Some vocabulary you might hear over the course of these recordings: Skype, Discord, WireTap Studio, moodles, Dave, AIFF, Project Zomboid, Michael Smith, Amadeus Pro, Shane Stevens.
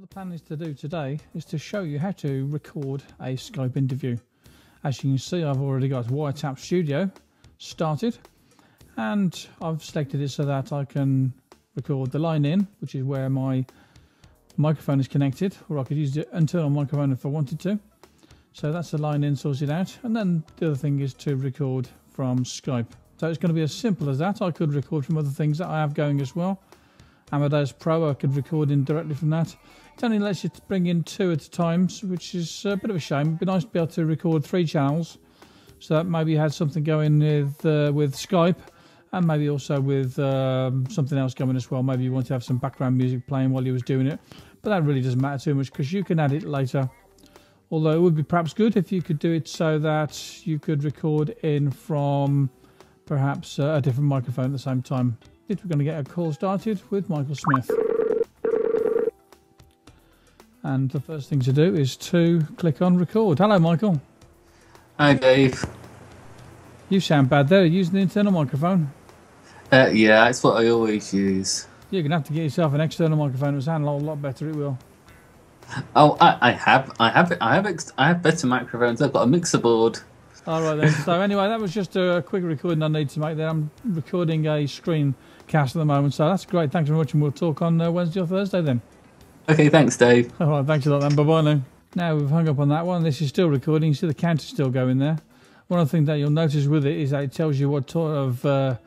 What the plan is to do today is to show you how to record a Skype interview. As you can see, I've already got WireTap Studio started, and I've selected it so that I can record the line in, which is where my microphone is connected, or I could use the internal microphone if I wanted to. So that's the line in sorted out, and then the other thing is to record from Skype. So it's going to be as simple as that. I could record from other things that I have going as well. Amadeus Pro, I could record in directly from that. It only lets you bring in two at a time, which is a bit of a shame. It'd be nice to be able to record three channels, so that maybe you had something going with Skype, and maybe also with something else going as well. Maybe you want to have some background music playing while you was doing it, but that really doesn't matter too much because you can add it later. Although it would be perhaps good if you could do it so that you could record in from perhaps a different microphone at the same time. We're going to get a call started with Michael Smith, and the first thing to do is to click on record. Hello Michael. Hi Dave. You sound bad there, using the internal microphone. Yeah, that's what I always use. You're going to have to get yourself an external microphone. It'll sound a lot better, it will. Oh, I have better microphones. I've got a mixer board. All right then. So anyway, that was just a quick recording I need to make there. I'm recording a screencast at the moment, so that's great. Thanks very much, and we'll talk on Wednesday or Thursday then. Okay, thanks, Dave. All right, thanks a lot then. Bye-bye now. Now we've hung up on that one. This is still recording. You see the count is still going there. One of the things that you'll notice with it is that it tells you what sort of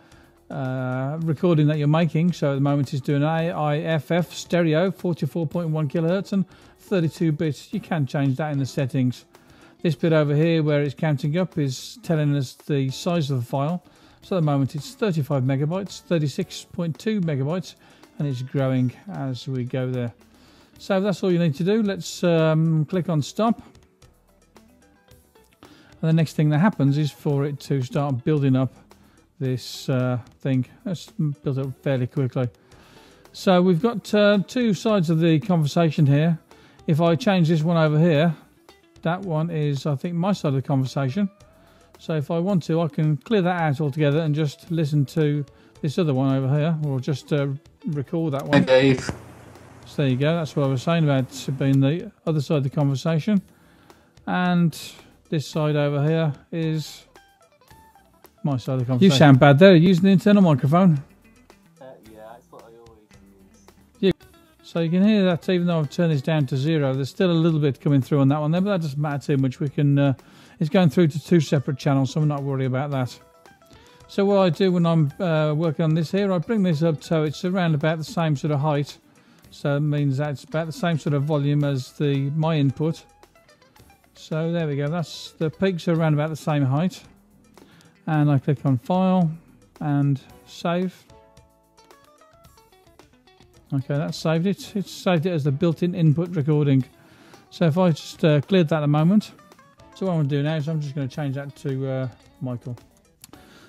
recording that you're making. So at the moment it's doing AIFF stereo, 44.1 kilohertz and 32 bits. You can change that in the settings. This bit over here where it's counting up is telling us the size of the file. So at the moment it's 35 megabytes, 36.2 megabytes, and it's growing as we go there. So that's all you need to do. Let's click on stop. And the next thing that happens is for it to start building up this thing. That's built up fairly quickly. So we've got two sides of the conversation here. If I change this one over here, that one is, I think, my side of the conversation. So if I want to, I can clear that out altogether and just listen to this other one over here, or just record that one. Okay. So there you go. That's what I was saying about being the other side of the conversation. And this side over here is my side of the conversation. You sound bad there, using the internal microphone. Yeah, that's what I always use. Yeah. So you can hear that even though I've turned this down to zero, there's still a little bit coming through on that one there, but that doesn't matter too much. We can, it's going through to two separate channels, so I'm not worried about that. So what I do when I'm working on this here, I bring this up so it's around about the same sort of height. So it means that it's about the same sort of volume as my input. So there we go, that's the peaks are around about the same height. And I click on File and Save. Okay, that's saved it. It's saved it as the built-in input recording. So if I just cleared that at the moment. So what I'm going to do now is I'm just going to change that to Michael.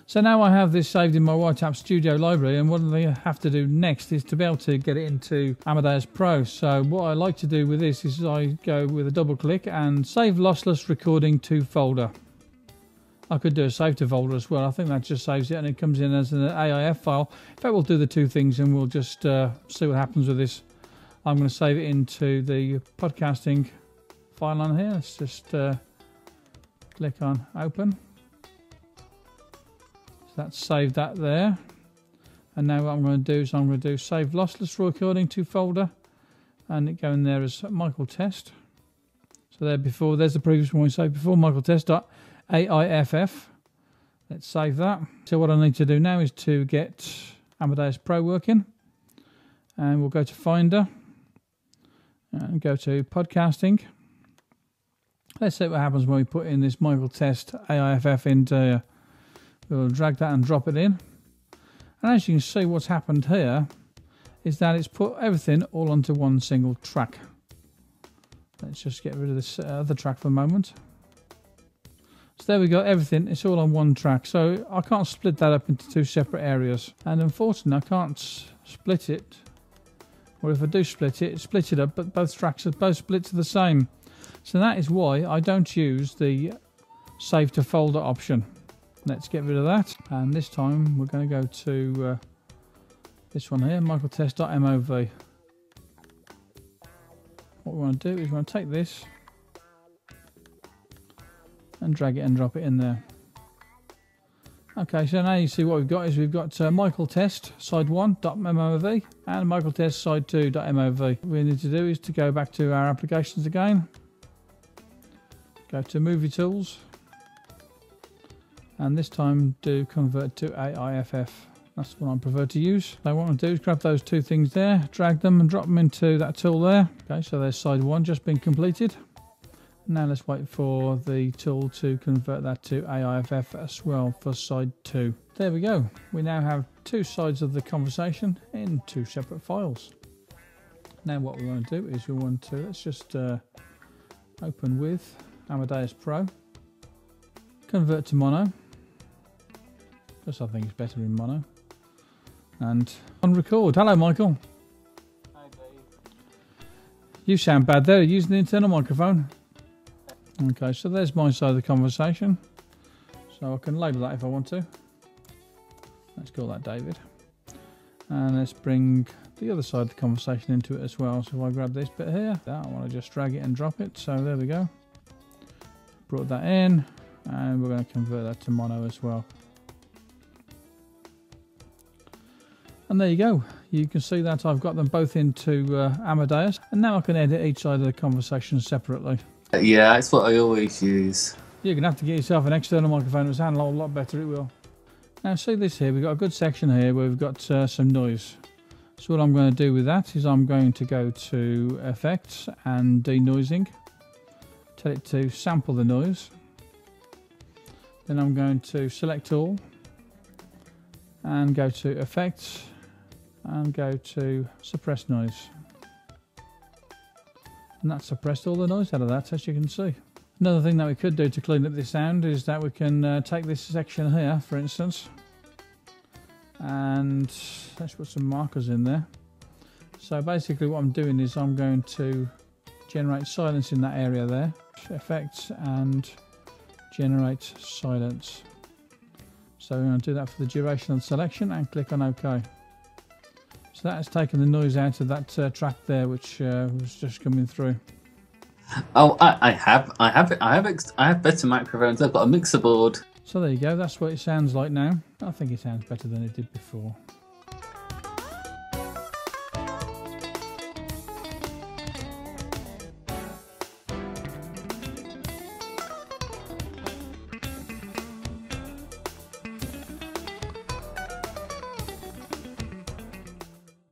So now I have this saved in my WireTap Studio library, and what I have to do next is to be able to get it into Amadeus Pro. So what I like to do with this is I go with a double click and save lossless recording to folder. I could do a save to folder as well. I think that just saves it and it comes in as an AIFF file. In fact, we'll do the two things and we'll just see what happens with this. I'm going to save it into the podcasting file on here. Let's just click on open. So that's saved that there. And now what I'm going to do is I'm going to do save lossless recording to folder, and it go in there as Michael Test. So there before, there's the previous one we saved before, Michael Test. AIFF. Let's save that. So what I need to do now is to get Amadeus Pro working, and we'll go to Finder and go to Podcasting. Let's see what happens when we put in this Michael Test AIFF into here. We'll drag that and drop it in, and as you can see what's happened here is that it's put everything all onto one single track. Let's just get rid of this other track for a moment. So there we go, everything, it's all on one track. So I can't split that up into two separate areas. And unfortunately I can't split it. Or if I do split it up, but both tracks are both split to the same. So that is why I don't use the save to folder option. Let's get rid of that. And this time we're going to go to this one here, michaeltest.mov. What we want to do is we want to take this and drag it and drop it in there. Okay, so now you see what we've got is we've got Michael Test side 1.mov and Michael Test side 2.mov. What we need to do is to go back to our applications again, go to Movie Tools, and this time do convert to AIFF. That's what I prefer to use. So what I'm going to do is grab those two things there, drag them and drop them into that tool there. Okay, so there's side 1 just been completed. Now let's wait for the tool to convert that to AIFF as well for side 2. There we go. We now have two sides of the conversation in two separate files. Now what we want to do is we want to, let's just open with Amadeus Pro, convert to mono, because I think it's better in mono, and on record. Hello Michael. Hi Dave. You sound bad there, using the internal microphone. Okay, so there's my side of the conversation. So I can label that if I want to. Let's call that David. And let's bring the other side of the conversation into it as well. So if I grab this bit here, I want to just drag it and drop it. So there we go. Brought that in, and we're going to convert that to mono as well. And there you go. You can see that I've got them both into Amadeus. And now I can edit each side of the conversation separately. Yeah, that's what I always use. You're going to have to get yourself an external microphone. It'll sound a lot better, it will. Now see this here, we've got a good section here where we've got some noise. So what I'm going to do with that is I'm going to go to Effects and Denoising. Tell it to sample the noise. Then I'm going to select all and go to Effects and go to Suppress Noise. And that suppressed all the noise out of that, as you can see. Another thing that we could do to clean up this sound is that we can take this section here, for instance, and let's put some markers in there. So basically what I'm doing is I'm going to generate silence in that area there. Effects and generate silence. So we're going to do that for the duration of selection and click on OK. So that has taken the noise out of that track there, which was just coming through. Oh, I have better microphones. I've got a mixer board. So there you go. That's what it sounds like now. I think it sounds better than it did before.